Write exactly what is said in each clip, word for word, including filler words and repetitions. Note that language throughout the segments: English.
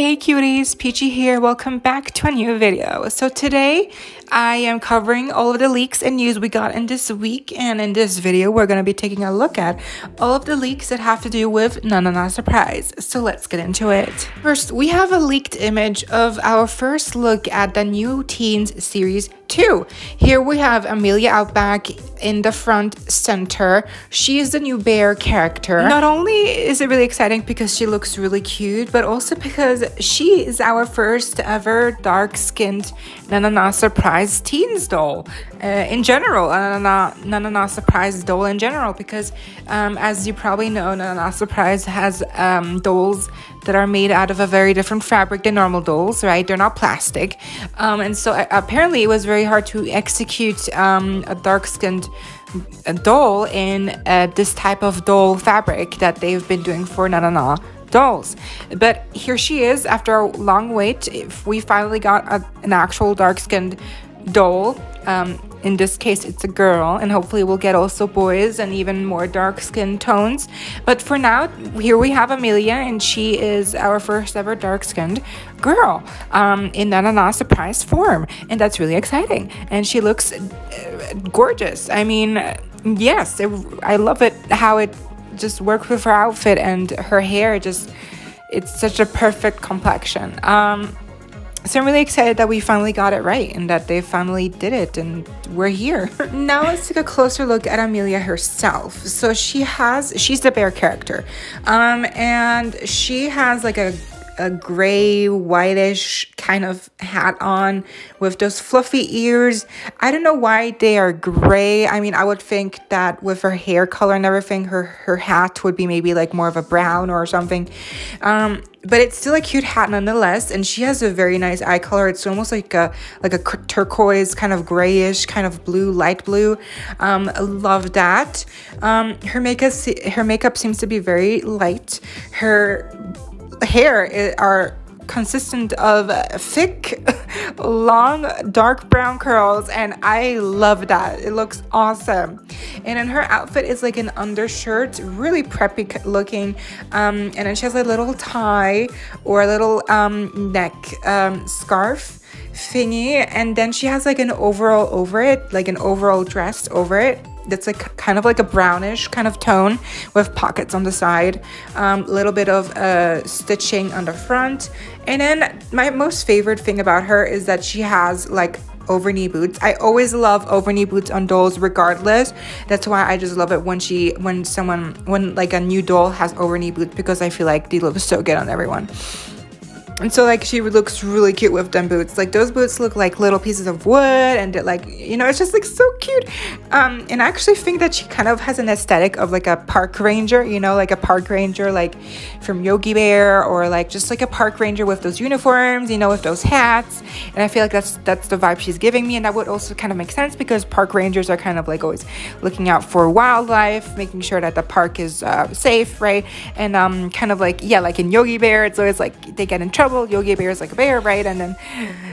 Hey cuties, Peachy here. Welcome back to a new video. So today I am covering all of the leaks and news we got in this week, and in this video we're going to be taking a look at all of the leaks that have to do with Na Na Na Surprise. So let's get into it. First, we have a leaked image of our first look at the new Teens series two. Here we have Amelia Outback in the front center. She is the new bear character. Not only is it really exciting because she looks really cute, but also because she is our first ever dark-skinned Na Na Na Surprise Teens doll uh, in general. Na Na Na, Na Na Surprise doll in general, because um, as you probably know, Na Na Surprise has um, dolls that are made out of a very different fabric than normal dolls, right? They're not plastic. Um, and so uh, apparently it was very hard to execute um, a dark-skinned a doll in uh, this type of doll fabric that they've been doing for Na Na Na dolls. But here she is. After a long wait, if we finally got a, an actual dark-skinned doll. Um, in this case it's a girl, and hopefully we'll get also boys and even more dark skin tones, but for now here we have Amelia, and she is our first ever dark-skinned girl um in Na Na Na Surprise form, and that's really exciting, and she looks uh, gorgeous. I mean, yes, it, I love it how it just worked with her outfit, and her hair just, it's such a perfect complexion. um So I'm really excited that we finally got it right and that they finally did it and we're here. Now let's take a closer look at Amelia herself. So she has, she's the bear character. Um, and she has like a, a gray, whitish kind of hat on with those fluffy ears. I don't know why they are gray. I mean, I would think that with her hair color and everything, her, her hat would be maybe like more of a brown or something. Um, But it's still a cute hat nonetheless, and she has a very nice eye color. It's almost like a like a turquoise, kind of grayish, kind of blue, light blue. Um, love that. Um, her makeup her makeup seems to be very light. Her hair are consistent of thick, long, dark brown curls, and I love that. It looks awesome. And then her outfit is like an undershirt, really preppy looking, um, and then she has a little tie or a little um, neck um, scarf thingy, and then she has like an overall over it, like an overall dress over it that's like kind of like a brownish kind of tone with pockets on the side, a um, little bit of uh, stitching on the front. And then my most favorite thing about her is that she has like over knee boots. I always love over knee boots on dolls regardless. That's why I just love it when she when someone when like a new doll has over knee boots, because I feel like they look so good on everyone. And so like she looks really cute with them boots. Like those boots look like little pieces of wood, and they're like, you know, it's just like so cute. Um, and I actually think that she kind of has an aesthetic of like a park ranger, you know, like a park ranger like from Yogi Bear, or like just like a park ranger with those uniforms, you know, with those hats. And I feel like that's that's the vibe she's giving me, and that would also kind of make sense because park rangers are kind of like always looking out for wildlife, making sure that the park is uh, safe, right? And um, kind of like, yeah, like in Yogi Bear, it's always like they get in trouble. Yogi Bear is like a bear, right? And then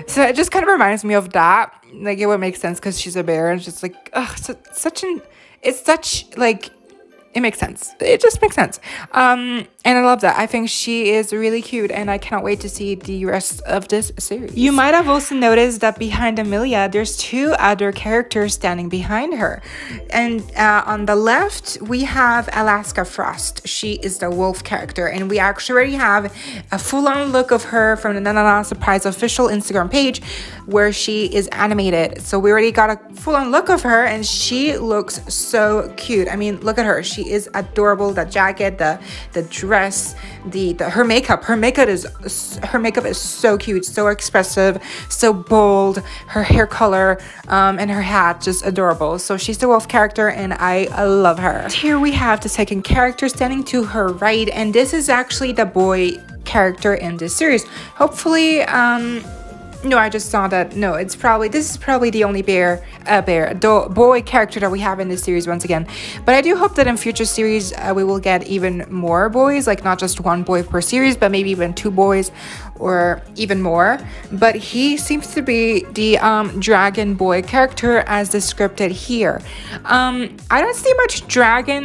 so it just kind of reminds me of that. Like it would make sense because she's a bear, and it's just like, ugh, so, such an it's such like it makes sense. It just makes sense. Um, and I love that. I think she is really cute, and I cannot wait to see the rest of this series. You might have also noticed that behind Amelia, there's two other characters standing behind her. And uh, on the left, we have Alaska Frost. She is the wolf character, and we actually already have a full-on look of her from the Na Na Na Surprise official Instagram page where she is animated. So we already got a full-on look of her, and she looks so cute. I mean, look at her. She She is adorable. The jacket, the the dress, the, the her makeup. Her makeup is her makeup is so cute, so expressive, so bold. Her hair color um, and her hat, just adorable. So she's the wolf character, and I, I love her. Here we have the second character standing to her right, and this is actually the boy character in this series. Hopefully. Um, No, I just saw that. No, it's probably this is probably the only bear, uh, bear do, boy character that we have in this series once again. But I do hope that in future series uh, we will get even more boys, like not just one boy per series, but maybe even two boys or even more. But he seems to be the um, dragon boy character as described here. Um, I don't see much dragon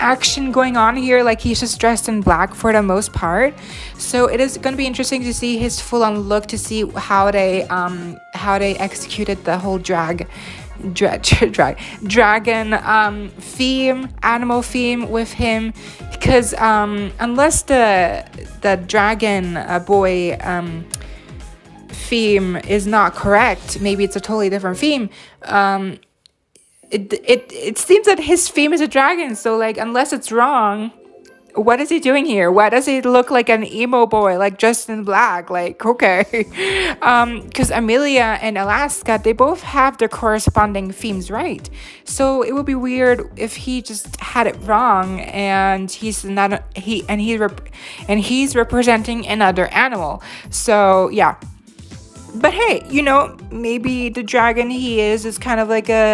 action going on here. Like, he's just dressed in black for the most part, so it is going to be interesting to see his full-on look, to see how they um how they executed the whole drag drag drag dragon um theme, animal theme with him, because um unless the the dragon uh, boy um theme is not correct, maybe it's a totally different theme, um It, it it seems that his theme is a dragon, so like, unless it's wrong, what is he doing here? Why does he look like an emo boy, like dressed in black? Like, okay. um because Amelia and Alaska, they both have their corresponding themes, right? So it would be weird if he just had it wrong and he's not he and he rep and he's representing another animal. So yeah. But hey, you know, maybe the dragon he is is kind of like a,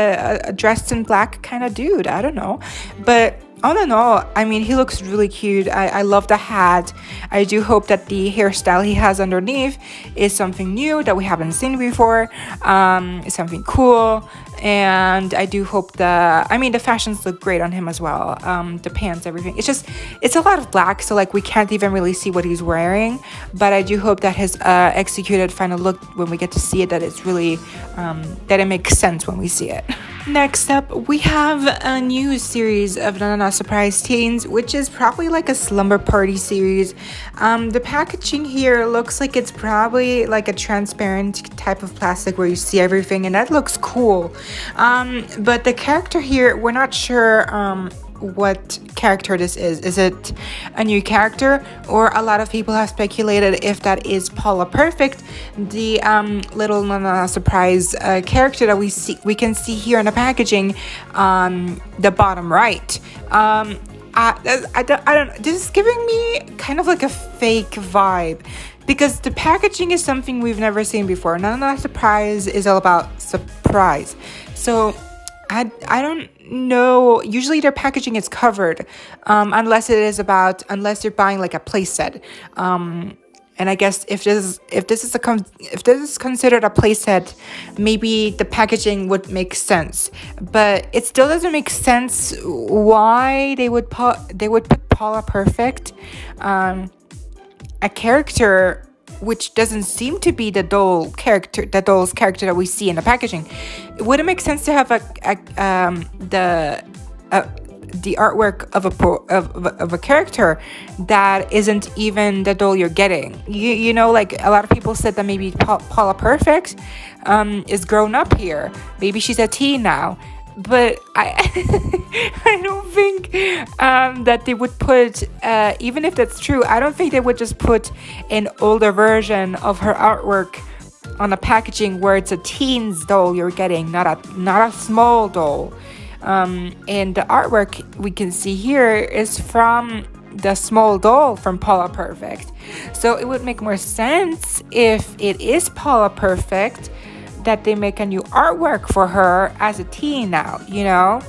a dressed in black kind of dude. I don't know. But all in all, I mean, he looks really cute. I, I love the hat. I do hope that the hairstyle he has underneath is something new that we haven't seen before. Um, something cool. And I do hope the, I mean, the fashions look great on him as well. Um, the pants, everything. It's just, it's a lot of black, so like we can't even really see what he's wearing. But I do hope that his uh, executed final look, when we get to see it, that it's really, um, that it makes sense when we see it. Next up, we have a new series of Na Na Na Surprise teens, which is probably like a slumber party series. Um, the packaging here looks like it's probably like a transparent type of plastic where you see everything, and that looks cool. Um, but the character here, we're not sure um, what character this is. Is it a new character? Or a lot of people have speculated if that is Paula Perfect, the um, little Na Na Na Surprise uh, character that we see we can see here in the packaging on the bottom right. Um, I, I, don't, I don't this is giving me kind of like a fake vibe, because the packaging is something we've never seen before. Na Na Na Surprise is all about surprise. So I, I don't know. Usually their packaging is covered, um, unless it is about, unless you're buying like a play set. Um, and I guess if this if this is a if this is considered a playset, maybe the packaging would make sense. But it still doesn't make sense why they would put they would put Paula Perfect, um, a character which doesn't seem to be the doll character, the doll's character that we see in the packaging. It wouldn't make sense to have a, a um the uh, the artwork of a of, of a character that isn't even the doll you're getting. You you know, like a lot of people said that maybe pa Paula Perfect um is grown up here. Maybe she's a teen now. But I I don't think um, that they would put, uh, even if that's true, I don't think they would just put an older version of her artwork on the packaging where it's a teen's doll you're getting, not a not a small doll. Um, and the artwork we can see here is from the small doll from Paula Perfect. So it would make more sense if it is Paula Perfect that they make a new artwork for her as a teen now, you know?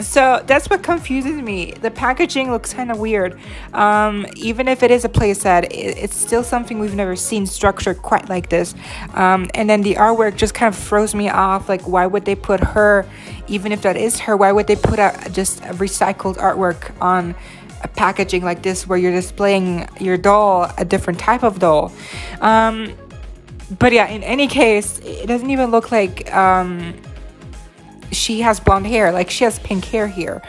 So that's what confuses me. The packaging looks kind of weird. Um, even if it is a playset, it, it's still something we've never seen structured quite like this. Um, and then the artwork just kind of throws me off. Like, why would they put her, even if that is her, why would they put a, just a recycled artwork on a packaging like this where you're displaying your doll, a different type of doll? Um, But yeah, in any case, it doesn't even look like um, she has blonde hair. Like, she has pink hair here.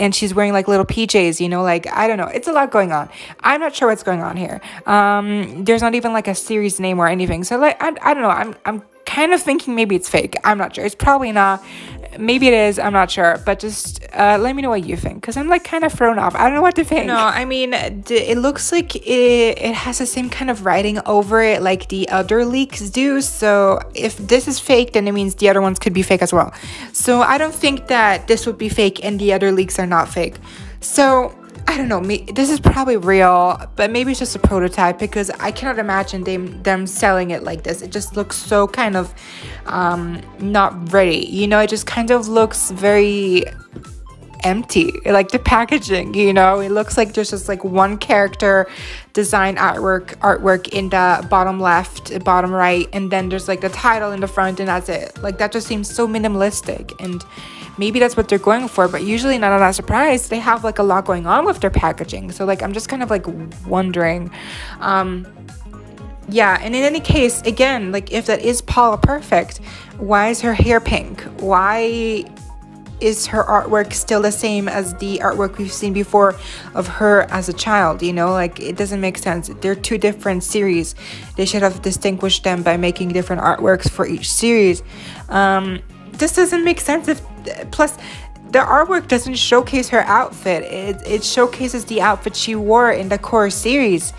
And she's wearing, like, little P Js, you know? Like, I don't know. It's a lot going on. I'm not sure what's going on here. Um, there's not even, like, a series name or anything. So, like, I, I don't know. I'm, I'm kind of thinking maybe it's fake. I'm not sure. It's probably not. Maybe it is. I'm not sure. But just uh, let me know what you think. Because I'm, like, kind of thrown off. I don't know what to think. No, I mean, it looks like it, it has the same kind of writing over it like the other leaks do. So if this is fake, then it means the other ones could be fake as well. So I don't think that this would be fake and the other leaks are not fake. So I don't know, me, this is probably real, but maybe it's just a prototype, because I cannot imagine them, them selling it like this. It just looks so kind of um, not ready, you know? It just kind of looks very empty, like the packaging, you know? It looks like there's just like one character design artwork artwork in the bottom left, bottom right, and then there's like the title in the front, and that's it. Like, that just seems so minimalistic, and maybe that's what they're going for, but usually Na Na Na Surprise, they have like a lot going on with their packaging. So like I'm just kind of like wondering. Um yeah, and in any case, again, like if that is Paula Perfect, why is her hair pink? Why is her artwork still the same as the artwork we've seen before of her as a child? You know, like it doesn't make sense. They're two different series. They should have distinguished them by making different artworks for each series. Um, this doesn't make sense. If plus the artwork doesn't showcase her outfit. It, it showcases the outfit she wore in the core series,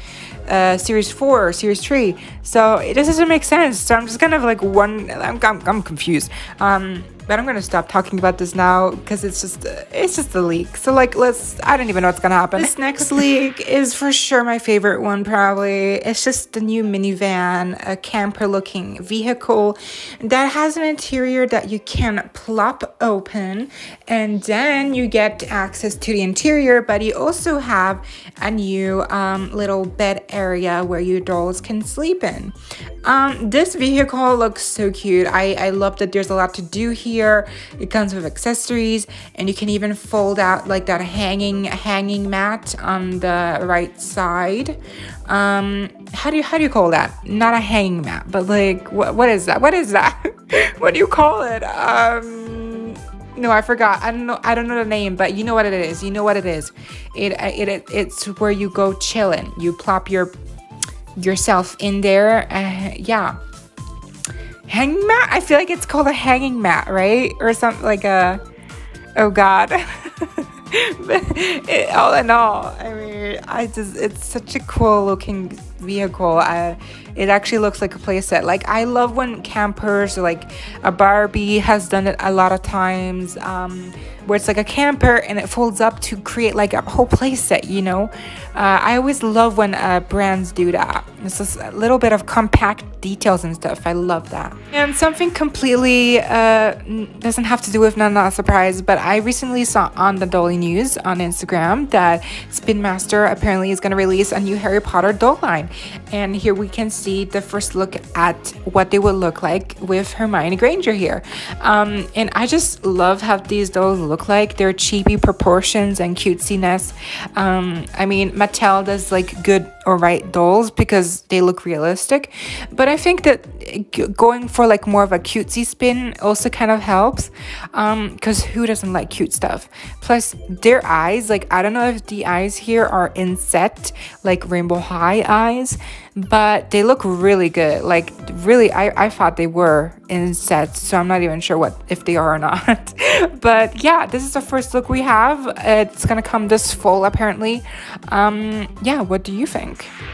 uh, series four, series three. So it just doesn't make sense. So I'm just kind of like one. I'm I'm, I'm confused. Um. But I'm gonna stop talking about this now because it's just it's just a leak. So like let's I don't even know what's gonna happen. This next leak is for sure my favorite one probably. It's just the new minivan, a camper looking vehicle that has an interior that you can plop open and then you get access to the interior, but you also have a new um, little bed area where your dolls can sleep in. Um, this vehicle looks so cute. I, I love that there's a lot to do here. Here. It comes with accessories and you can even fold out like that hanging hanging mat on the right side. Um, how do you how do you call that? Not a hanging mat, but like what what is that? What is that? What do you call it? Um, no, I forgot. I don't know. I don't know the name, but you know what it is. You know what it is. It it, it it's where you go chilling. You plop your yourself in there. Uh, yeah. Hanging mat? I feel like it's called a hanging mat, right? Or something like a... Oh, God. But it, all in all, I mean, I just... It's such a cool looking vehicle. I, it actually looks like a playset. Like, I love when campers or like a Barbie has done it a lot of times. Um, where it's like a camper and it folds up to create like a whole playset, you know? Uh, I always love when uh, brands do that. It's just a little bit of compact details and stuff. I love that. And something completely uh doesn't have to do with Na Na Surprise, but I recently saw on the Dolly News on Instagram that Spin Master apparently is going to release a new Harry Potter doll line, and here we can see the first look at what they would look like with Hermione Granger here. Um and I just love how these dolls look like. Their chibi proportions and cutesiness. um I mean, Mattel does like good or right dolls because they look realistic, but I think that going for like more of a cutesy spin also kind of helps, um because who doesn't like cute stuff? Plus their eyes, like I don't know if the eyes here are inset like Rainbow High eyes, but they look really good. Like really, I, I thought they were insets, so I'm not even sure what if they are or not. But yeah, this is the first look we have. It's gonna come this fall apparently. Um yeah, what do you think?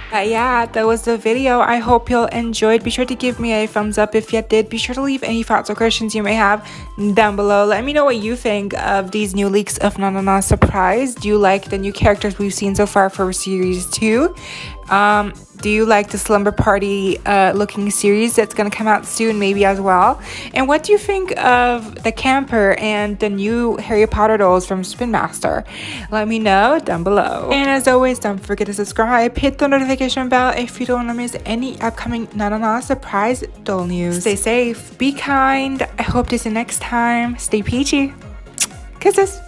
But yeah, that was the video. I hope you'll enjoyed. Be sure to give me a thumbs up if you did. Be sure to leave any thoughts or questions you may have down below. Let me know what you think of these new leaks of Na Na Na Surprise. Do you like the new characters we've seen so far for series two? Um, do you like the slumber party uh, looking series that's gonna come out soon maybe as well? And what do you think of the camper and the new Harry Potter dolls from Spin Master? Let me know down below. And as always, don't forget to subscribe, hit the notification bell if you don't want to miss any upcoming Na Na Na Surprise doll news. Stay safe, be kind. I hope to see you next time. Stay peachy. Kisses.